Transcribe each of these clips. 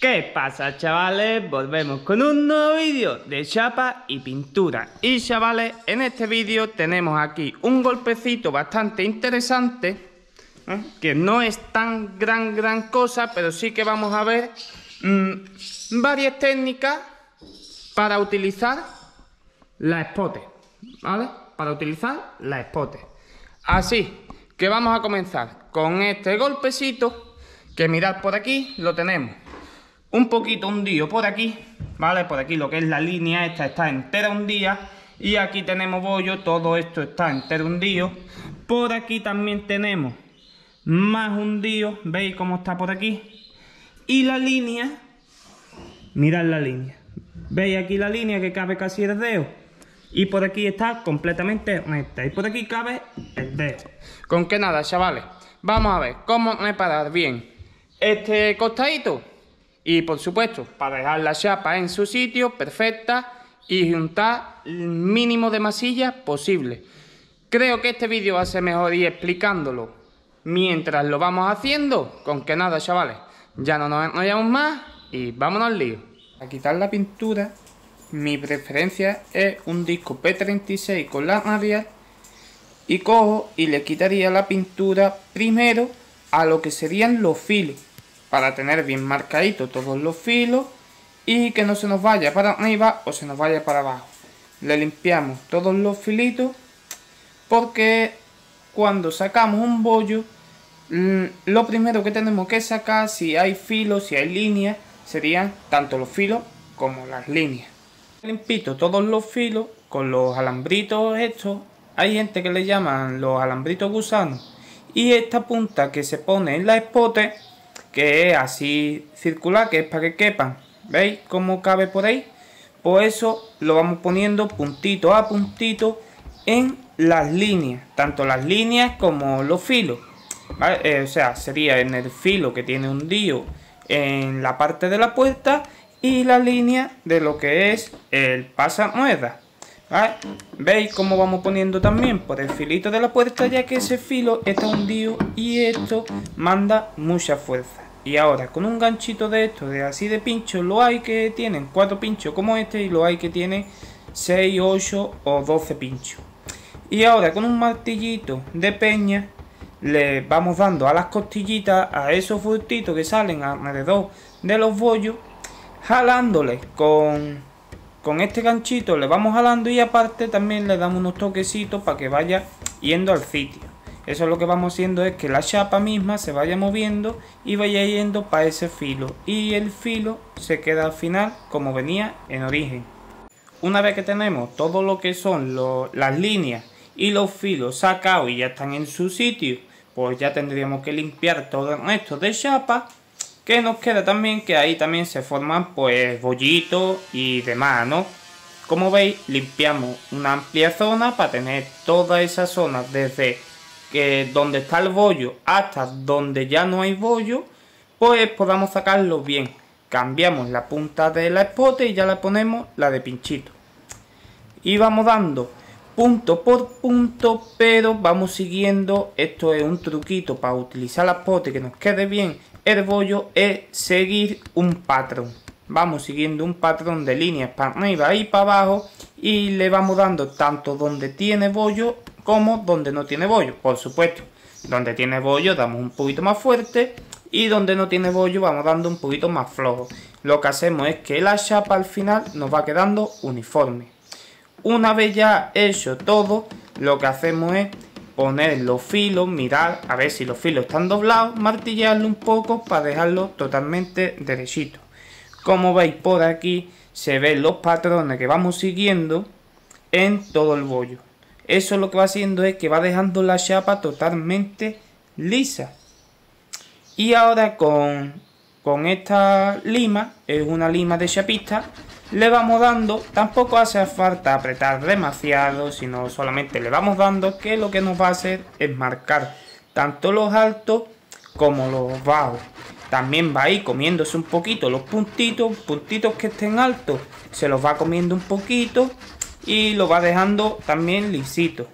¿Qué pasa, chavales? Volvemos con un nuevo vídeo de chapa y pintura. Y chavales, en este vídeo tenemos aquí un golpecito bastante interesante, que no es tan gran cosa, pero sí que vamos a ver varias técnicas para utilizar la espote, ¿vale? Para utilizar la espote. Así que vamos a comenzar con este golpecito, que mirad, por aquí lo tenemos un poquito hundido por aquí, ¿vale? Por aquí lo que es la línea esta está entera hundida, y aquí tenemos bollo, todo esto está entero hundido. Por aquí también tenemos más hundido, ¿veis cómo está por aquí? Y la línea, mirad la línea, ¿veis aquí la línea que cabe casi el dedo? Y por aquí está completamente recta, y por aquí cabe el dedo. Con que nada, chavales, vamos a ver cómo reparar bien este costadito. Y por supuesto, para dejar la chapa en su sitio, perfecta, y juntar el mínimo de masilla posible. Creo que este vídeo va a ser mejor ir explicándolo mientras lo vamos haciendo. Con que nada, chavales, ya no nos enrollamos más y vámonos al lío. A quitar la pintura, mi preferencia es un disco P36 con la radial, y cojo y le quitaría la pintura primero a lo que serían los filos, para tener bien marcaditos todos los filos y que no se nos vaya para arriba o se nos vaya para abajo. Le limpiamos todos los filitos, porque cuando sacamos un bollo, lo primero que tenemos que sacar, si hay filos, si hay líneas, serían tanto los filos como las líneas. Limpito todos los filos con los alambritos estos. Hay gente que le llaman los alambritos gusanos, y esta punta que se pone en la espote, que es así circular, que es para que quepan, ¿veis cómo cabe por ahí? Pues eso lo vamos poniendo puntito a puntito en las líneas, tanto las líneas como los filos, ¿vale? O sea, sería en el filo que tiene hundido en la parte de la puerta, y la línea de lo que es el pasamuerdas, ¿vale? ¿Veis cómo vamos poniendo también por el filito de la puerta, ya que ese filo está hundido y esto manda mucha fuerza? Y ahora con un ganchito de esto, de así de pincho, lo hay que tienen 4 pinchos como este, y lo hay que tienen 6, 8 o 12 pinchos. Y ahora con un martillito de peña le vamos dando a las costillitas, a esos furtitos que salen alrededor de los bollos, jalándoles con este ganchito, le vamos jalando, y aparte también le damos unos toquecitos para que vaya yendo al sitio. Eso es lo que vamos haciendo, es que la chapa misma se vaya moviendo y vaya yendo para ese filo, y el filo se queda al final como venía en origen. Una vez que tenemos todo lo que son las líneas y los filos sacados y ya están en su sitio, pues ya tendríamos que limpiar todo el resto de chapa que nos queda también, que ahí también se forman pues bollitos y demás, ¿no? Como veis, limpiamos una amplia zona para tener toda esa zona, desde que donde está el bollo hasta donde ya no hay bollo, pues podamos sacarlo bien. Cambiamos la punta de la espote y ya la ponemos la de pinchito, y vamos dando punto por punto, pero vamos siguiendo. Esto es un truquito para utilizar la espote que nos quede bien el bollo, es seguir un patrón. Vamos siguiendo un patrón de líneas para arriba y para abajo, y le vamos dando tanto donde tiene bollo como donde no tiene bollo. Por supuesto, donde tiene bollo damos un poquito más fuerte, y donde no tiene bollo vamos dando un poquito más flojo. Lo que hacemos es que la chapa al final nos va quedando uniforme. Una vez ya hecho todo, lo que hacemos es poner los filos, mirar a ver si los filos están doblados, martillarlo un poco para dejarlo totalmente derechito. Como veis, por aquí se ven los patrones que vamos siguiendo en todo el bollo. Eso lo que va haciendo es que va dejando la chapa totalmente lisa. Y ahora con esta lima, es una lima de chapista, le vamos dando, tampoco hace falta apretar demasiado, sino solamente le vamos dando, que lo que nos va a hacer es marcar tanto los altos como los bajos. También va a ir comiéndose un poquito los puntitos que estén altos, se los va comiendo un poquito y lo va dejando también lisito.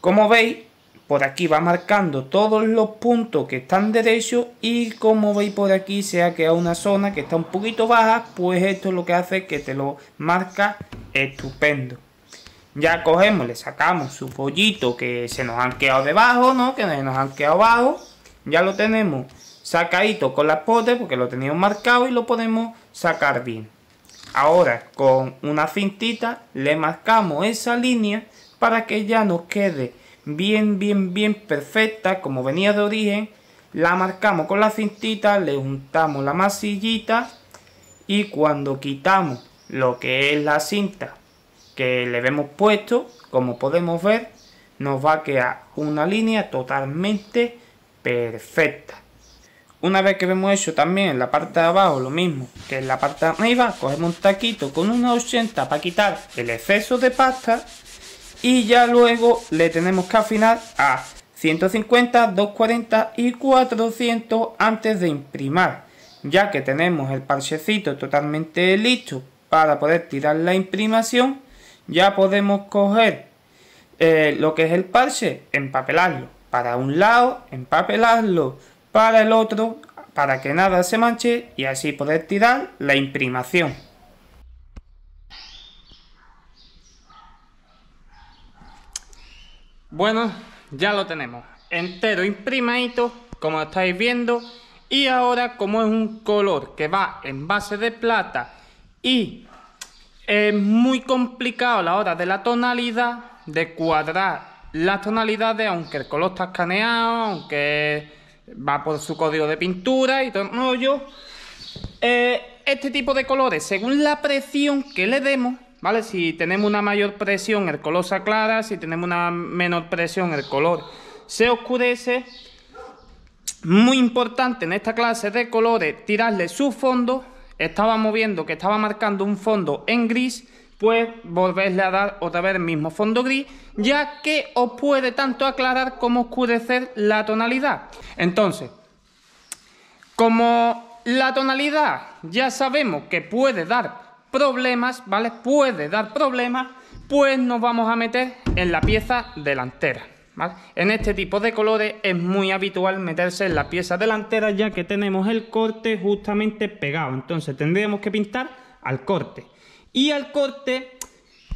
Como veis, Por aquí va marcando todos los puntos que están derechos y como veis por aquí se ha creado una zona que está un poquito baja, pues esto es lo que hace que te lo marca estupendo. Ya cogemos, le sacamos su follito que se nos han quedado debajo, ¿no? Que nos han quedado abajo. Ya lo tenemos sacadito con las potes porque lo teníamos marcado y lo podemos sacar bien. Ahora con una cintita le marcamos esa línea para que ya nos quede bien perfecta como venía de origen. La marcamos con la cintita, le juntamos la masillita y cuando quitamos lo que es la cinta que le hemos puesto, como podemos ver, nos va a quedar una línea totalmente perfecta. Una vez que hemos hecho también en la parte de abajo lo mismo que en la parte de arriba, cogemos un taquito con una 80 para quitar el exceso de pasta. Y ya luego le tenemos que afinar a 150, 240 y 400 antes de imprimar. Ya que tenemos el parchecito totalmente listo para poder tirar la imprimación, ya podemos coger lo que es el parche, empapelarlo para un lado, empapelarlo para el otro, para que nada se manche y así poder tirar la imprimación. Bueno, ya lo tenemos entero imprimadito, como estáis viendo. Y ahora, como es un color que va en base de plata y es muy complicado a la hora de la tonalidad, de cuadrar las tonalidades, aunque el color está escaneado, aunque va por su código de pintura y todo el rollo, este tipo de colores, según la presión que le demos, ¿vale? Si tenemos una mayor presión el color se aclara, si tenemos una menor presión el color se oscurece. Muy importante en esta clase de colores tirarle su fondo. Estábamos viendo que estaba marcando un fondo en gris, pues volverle a dar otra vez el mismo fondo gris, ya que os puede tanto aclarar como oscurecer la tonalidad. Entonces, como la tonalidad ya sabemos que puede dar problemas, ¿vale? Puede dar problemas, pues nos vamos a meter en la pieza delantera, ¿vale? En este tipo de colores es muy habitual meterse en la pieza delantera, ya que tenemos el corte justamente pegado. Entonces tendríamos que pintar al corte. Y al corte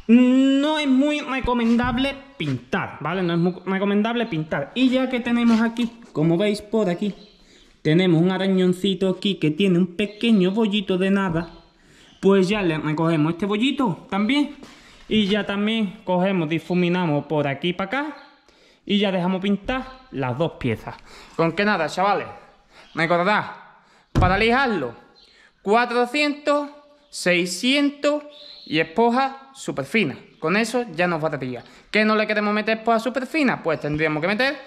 no es muy recomendable pintar, ¿vale? No es muy recomendable pintar. Y ya que tenemos aquí, como veis por aquí, tenemos un arañoncito aquí que tiene un pequeño bollito de nada. Pues ya le recogemos este bollito también y ya también cogemos, difuminamos por aquí y para acá y ya dejamos pintar las dos piezas. Con que nada, chavales, recordad, para lijarlo 400, 600 y esponja superfina. Con eso ya nos va a pillar. ¿Qué no le queremos meter esponja superfina? Pues tendríamos que meter,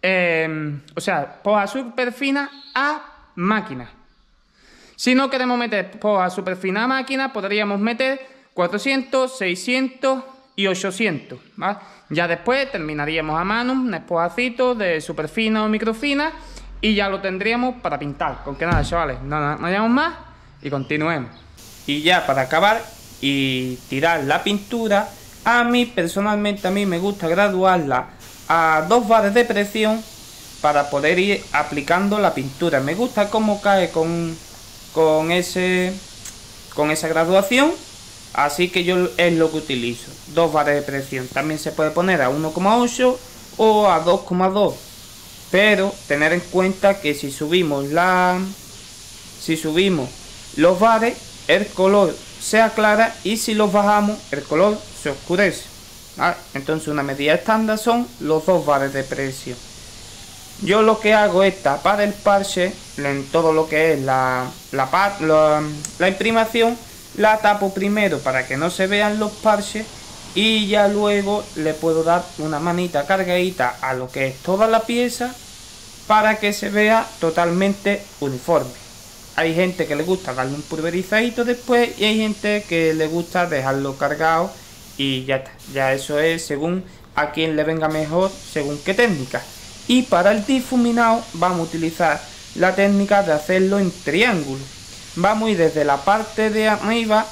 esponja superfina a máquina. Si no queremos meter esponja superfina a máquina, podríamos meter 400, 600 y 800, ¿vale? Ya después terminaríamos a mano un esponjacito de superfina o microfina y ya lo tendríamos para pintar. Con que nada, chavales, no hayamos más y continuemos. Y ya para acabar y tirar la pintura, personalmente a mí me gusta graduarla a 2 bares de presión para poder ir aplicando la pintura. Me gusta cómo cae con esa graduación, así que yo es lo que utilizo, 2 bares de presión. También se puede poner a 1,8 o a 2,2, pero tener en cuenta que si subimos los bares el color se aclara y si los bajamos el color se oscurece, ¿vale? Entonces una medida estándar son los 2 bares de presión. Yo lo que hago es tapar el parche en todo lo que es la imprimación, la tapo primero para que no se vean los parches y ya luego le puedo dar una manita cargadita a lo que es toda la pieza para que se vea totalmente uniforme. Hay gente que le gusta darle un pulverizadito después y hay gente que le gusta dejarlo cargado y ya está. Ya eso es según a quien le venga mejor, según qué técnica. Y para el difuminado vamos a utilizar la técnica de hacerlo en triángulo. Vamos a ir desde la parte de arriba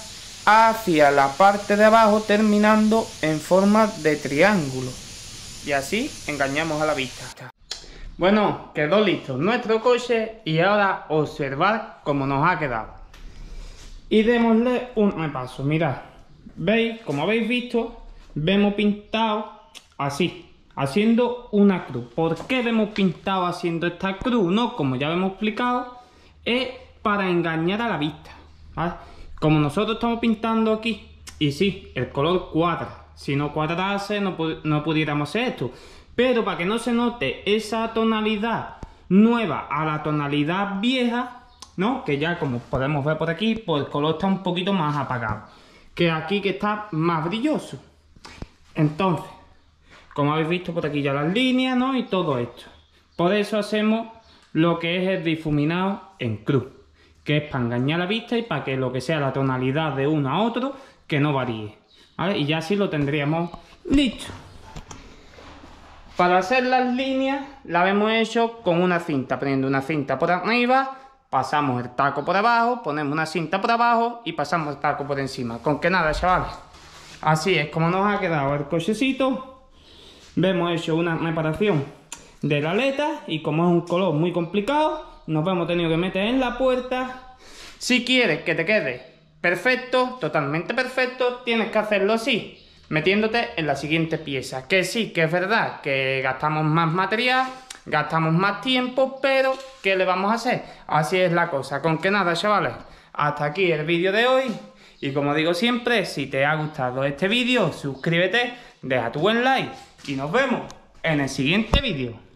hacia la parte de abajo terminando en forma de triángulo. y así engañamos a la vista. Bueno, quedó listo nuestro coche y ahora observad cómo nos ha quedado. Y démosle un repaso, mirad. ¿Veis? Como habéis visto, vemos pintado así, haciendo una cruz. ¿Por qué vemos pintado haciendo esta cruz? No, como ya hemos explicado, es para engañar a la vista, ¿vale? Como nosotros estamos pintando aquí, y sí, el color cuadra. Si no cuadrase, no pudiéramos hacer esto. Pero para que no se note esa tonalidad nueva a la tonalidad vieja, ¿no? Que ya, como podemos ver por aquí, pues el color está un poquito más apagado. Que aquí que está más brilloso. Entonces, como habéis visto por aquí ya las líneas, ¿no? Y todo esto. Por eso hacemos lo que es el difuminado en cruz, que es para engañar la vista y para que lo que sea la tonalidad de uno a otro, que no varíe, ¿vale? Y ya así lo tendríamos listo. Para hacer las líneas, la hemos hecho con una cinta, poniendo una cinta por arriba, pasamos el taco por abajo, ponemos una cinta por abajo y pasamos el taco por encima. Con que nada, chavales. Así es como nos ha quedado el cochecito. Hemos hecho una reparación de la aleta y como es un color muy complicado, nos hemos tenido que meter en la puerta. Si quieres que te quede perfecto, totalmente perfecto, tienes que hacerlo así, metiéndote en la siguiente pieza. Que sí, que es verdad que gastamos más material, gastamos más tiempo, pero ¿qué le vamos a hacer? Así es la cosa. Con que nada, chavales, hasta aquí el vídeo de hoy. Y como digo siempre, si te ha gustado este vídeo, suscríbete, deja tu buen like y nos vemos en el siguiente vídeo.